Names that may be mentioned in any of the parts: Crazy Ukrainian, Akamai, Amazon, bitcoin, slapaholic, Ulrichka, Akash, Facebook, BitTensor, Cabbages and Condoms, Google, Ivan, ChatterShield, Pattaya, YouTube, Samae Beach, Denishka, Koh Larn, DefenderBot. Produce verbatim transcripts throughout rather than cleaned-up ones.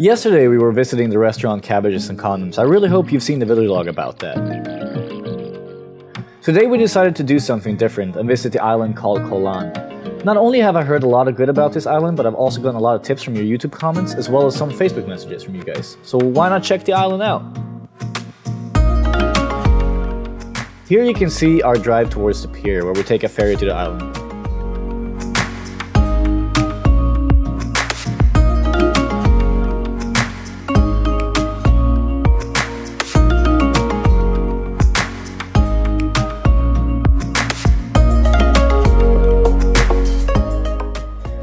Yesterday we were visiting the restaurant Cabbages and Condoms. I really hope you've seen the vlog about that. Today we decided to do something different and visit the island called Koh Larn. Not only have I heard a lot of good about this island, but I've also gotten a lot of tips from your YouTube comments as well as some Facebook messages from you guys. So why not check the island out? Here you can see our drive towards the pier where we take a ferry to the island.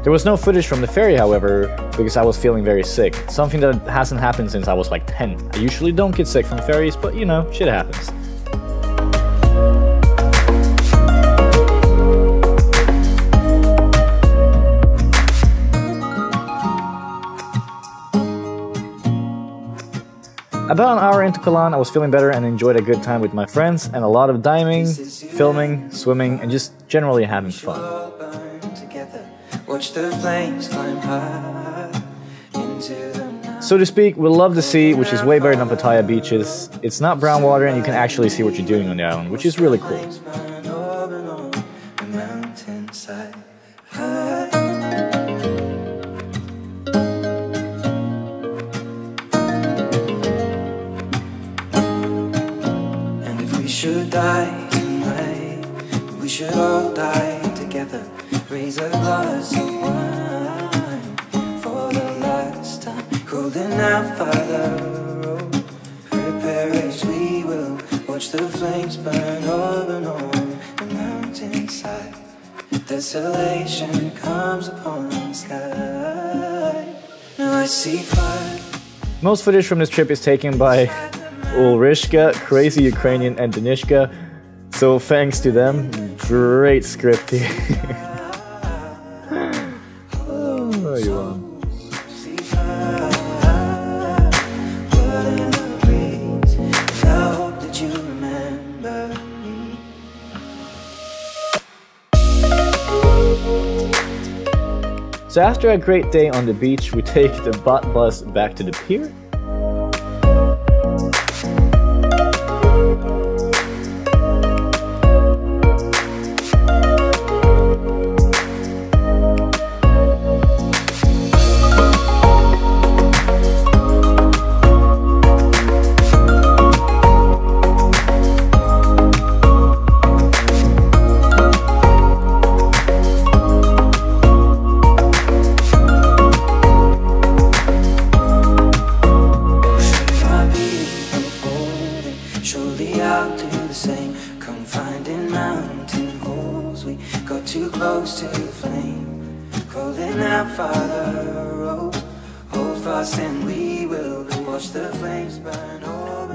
There was no footage from the ferry, however, because I was feeling very sick. Something that hasn't happened since I was like ten. I usually don't get sick from ferries, but you know, shit happens. About an hour into Koh Larn, I was feeling better and enjoyed a good time with my friends and a lot of diving, filming, swimming, and just generally having fun. Watch the flames climb high into the night. So to speak, we love the sea, which is way better than Pattaya beaches. It's not brown water and you can actually see what you're doing on the island, which is really cool. And if we should die tonight, we should all die together. Raise a glass of wine for the last time, holding out fire. Prepare as we will, watch the flames burn over and on the mountainside. Desolation comes upon the sky. Now I see fire. Most footage from this trip is taken by Ulrichka, Crazy Ukrainian, and Denishka. So thanks to them, great script here. So after a great day on the beach, we take the bot bus back to the pier.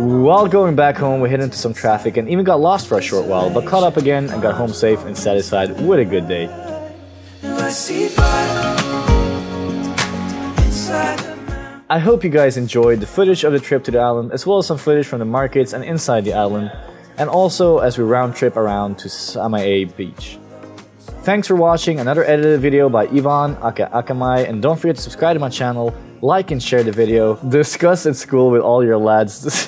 While going back home, we hit into some traffic and even got lost for a short while, but caught up again and got home safe and satisfied with a good day. I hope you guys enjoyed the footage of the trip to the island, as well as some footage from the markets and inside the island, and also as we round trip around to Samae Beach. Thanks for watching another edited video by Ivan, aka Akamai, and don't forget to subscribe to my channel, like and share the video, discuss at school with all your lads,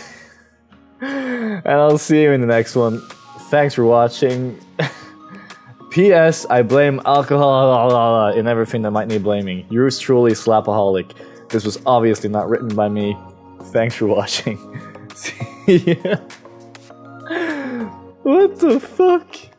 and I'll see you in the next one. Thanks for watching. P S I blame alcohol in everything that might need blaming. Yours truly, Slapaholic. This was obviously not written by me. Thanks for watching. See ya. What the fuck?